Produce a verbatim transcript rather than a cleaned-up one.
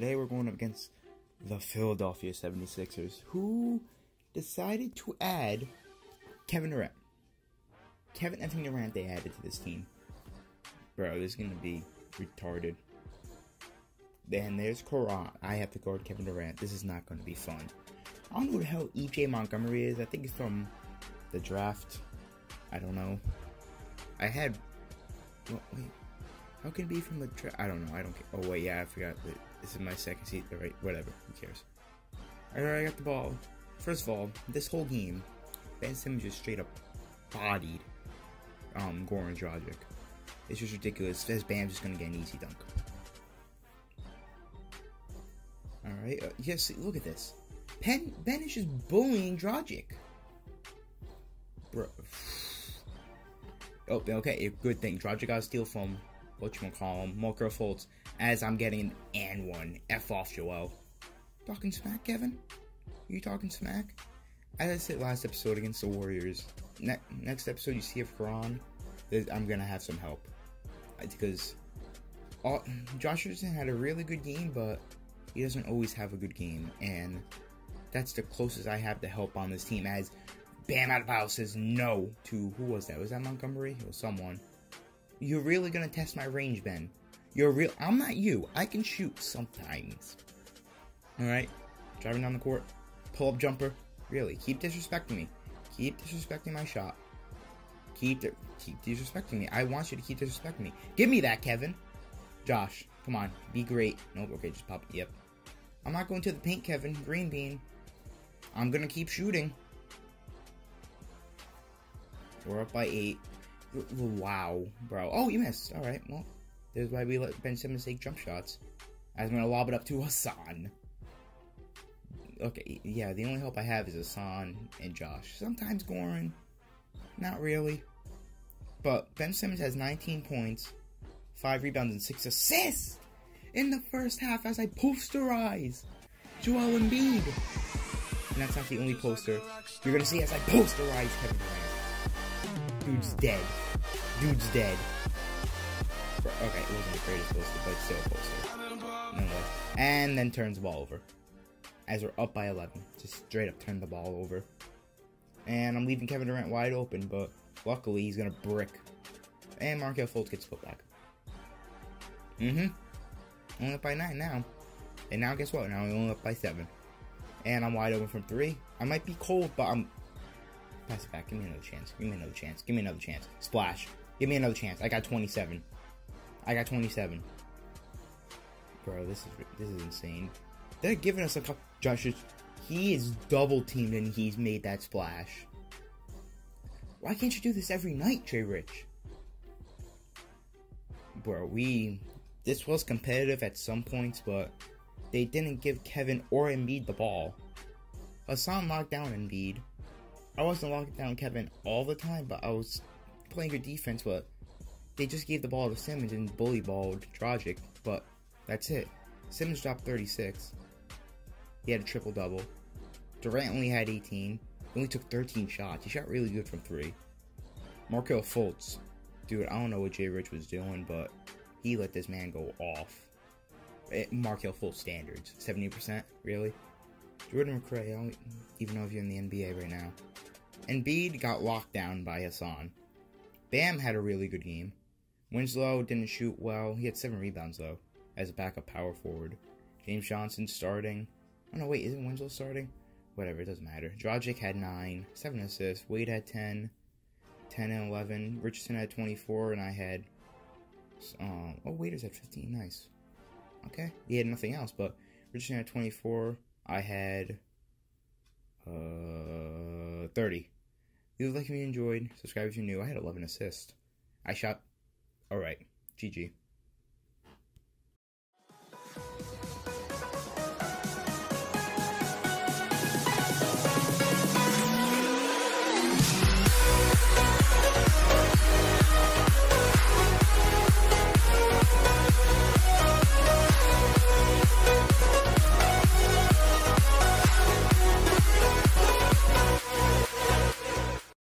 Today we're going up against the Philadelphia seventy-sixers, who decided to add Kevin Durant. Kevin Anthony Durant they added to this team. Bro, this is going to be retarded. Then there's Goran. I have to guard Kevin Durant. This is not going to be fun. I don't know who the hell E J Montgomery is. I think he's from the draft. I don't know. I had... What, wait. How can it be from the draft? I don't know. I don't care. Oh, wait. Yeah, I forgot. This is my second seat. Right, whatever. Who cares? Alright, I got the ball. First of all, this whole game, Ben Simmons just straight up bodied um, Goran Dragic. It's just ridiculous. This Bam's just going to get an easy dunk. Alright. Uh, yes, look at this. Ben, Ben is just bullying Dragic. Bro. Oh, okay. Good thing. Dragic got a steal from... whatchamacallum, Markelle Fultz, as I'm getting an and one. F off, Joel. Talking smack, Kevin? You talking smack? As I said last episode against the Warriors, ne next episode you see if Goran, I'm going to have some help. Because all, Josh Richardson had a really good game, but he doesn't always have a good game. And that's the closest I have to help on this team, as Bam out of foul says no to, who was that? Was that Montgomery? It was someone. You're really gonna test my range, Ben. You're real. I'm not you. I can shoot sometimes. All right, driving down the court, pull up jumper. Really, keep disrespecting me. Keep disrespecting my shot. Keep di keep disrespecting me. I want you to keep disrespecting me. Give me that, Kevin. Josh, come on, be great. Nope. Okay, just pop it. Yep. I'm not going to the paint, Kevin. Green bean. I'm gonna keep shooting. We're up by eight. Wow, bro. Oh, you missed. Alright, well, there's why we let Ben Simmons take jump shots. I'm going to lob it up to Hassan. Okay, yeah, the only help I have is Hassan and Josh. Sometimes Goran. Not really. But Ben Simmons has nineteen points, five rebounds, and six assists in the first half as I posterize Joel Embiid. And that's not the only poster you're going to see as I posterize Kevin Durant. Dude's dead. Dude's dead. Bro, okay, it wasn't the greatest poster, but still a poster. Nonetheless. And then turns the ball over. As we're up by eleven. Just straight up turn the ball over. And I'm leaving Kevin Durant wide open, but luckily he's going to brick. And Markelle Fultz gets put back. Mm-hmm. Only up by nine now. And now guess what? Now I'm only up by seven. And I'm wide open from three. I might be cold, but I'm... Pass it back. Give me another chance. Give me another chance. Give me another chance. Splash. Give me another chance. I got twenty-seven. I got twenty-seven. Bro, this is this is insane. They're giving us a couple. Josh, he is double teamed and he's made that splash. Why can't you do this every night, Trey Rich? Bro, we this was competitive at some points, but they didn't give Kevin or Embiid the ball. Hassan locked down Embiid. I wasn't locking down Kevin all the time, but I was playing good defense, but they just gave the ball to Simmons and bully balled Dragic, but that's it. Simmons dropped thirty-six. He had a triple-double. Durant only had eighteen. He only took thirteen shots. He shot really good from three. Markelle Fultz. Dude, I don't know what Jay Rich was doing, but he let this man go off. It, Markelle Fultz standards. seventy percent? Really? Jordan McRae, I don't even know if you're in the N B A right now. Embiid got locked down by Hassan. Bam had a really good game. Winslow didn't shoot well. He had seven rebounds, though, as a backup power forward. James Johnson starting. Oh, no, wait, isn't Winslow starting? Whatever, it doesn't matter. Dragic had nine, seven assists. Wade had ten, ten and eleven. Richardson had twenty-four, and I had... Um, oh, Wader's had fifteen. Nice. Okay, he had nothing else, but Richardson had twenty-four... I had uh, thirty. If you like me, enjoyed. Subscribe if you're new. I had eleven assists. I shot. All right. G G.